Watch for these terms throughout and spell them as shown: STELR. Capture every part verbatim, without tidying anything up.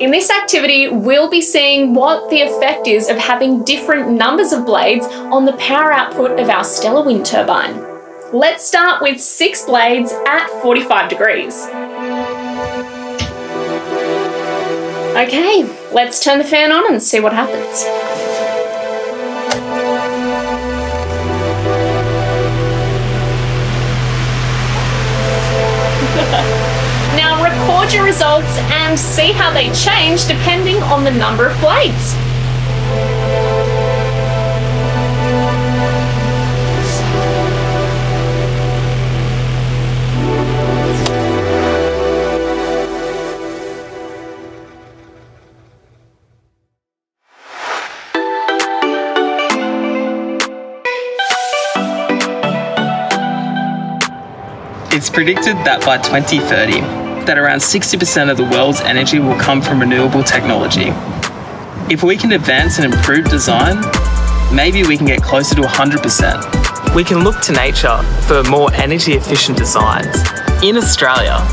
In this activity, we'll be seeing what the effect is of having different numbers of blades on the power output of our STELR wind turbine. Let's start with six blades at forty-five degrees. Okay, let's turn the fan on and see what happens. Now record your results and see how they change depending on the number of blades. It's predicted that by twenty thirty, that around sixty percent of the world's energy will come from renewable technology. If we can advance and improve design, maybe we can get closer to one hundred percent. We can look to nature for more energy efficient designs. In Australia,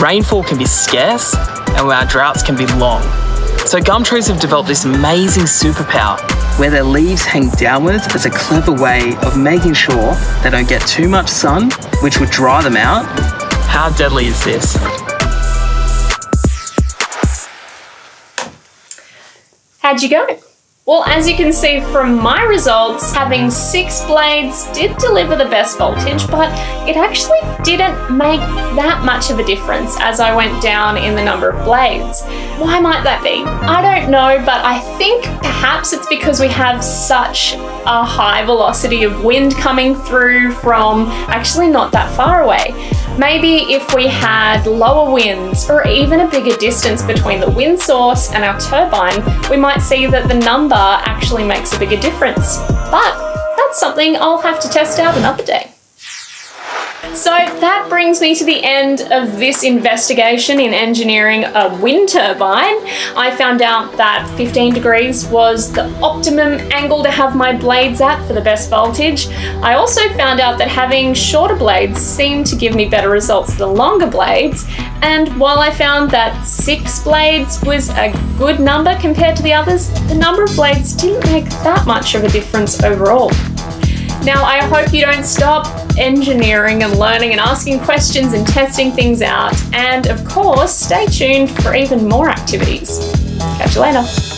rainfall can be scarce and our droughts can be long. So gum trees have developed this amazing superpower where their leaves hang downwards as a clever way of making sure they don't get too much sun, which would dry them out. How deadly is this? How'd you go? Well, as you can see from my results, having six blades did deliver the best voltage, but it actually didn't make that much of a difference as I went down in the number of blades. Why might that be? I don't know, but I think perhaps it's because we have such a high velocity of wind coming through from actually not that far away. Maybe if we had lower winds or even a bigger distance between the wind source and our turbine, we might see that the number actually makes a bigger difference. But that's something I'll have to test out another day. So that brings me to the end of this investigation in engineering a wind turbine. I found out that fifteen degrees was the optimum angle to have my blades at for the best voltage. I also found out that having shorter blades seemed to give me better results than longer blades. And while I found that six blades was a good number compared to the others, the number of blades didn't make that much of a difference overall. Now, I hope you don't stop engineering and learning and asking questions and testing things out. And of course, stay tuned for even more activities. Catch you later.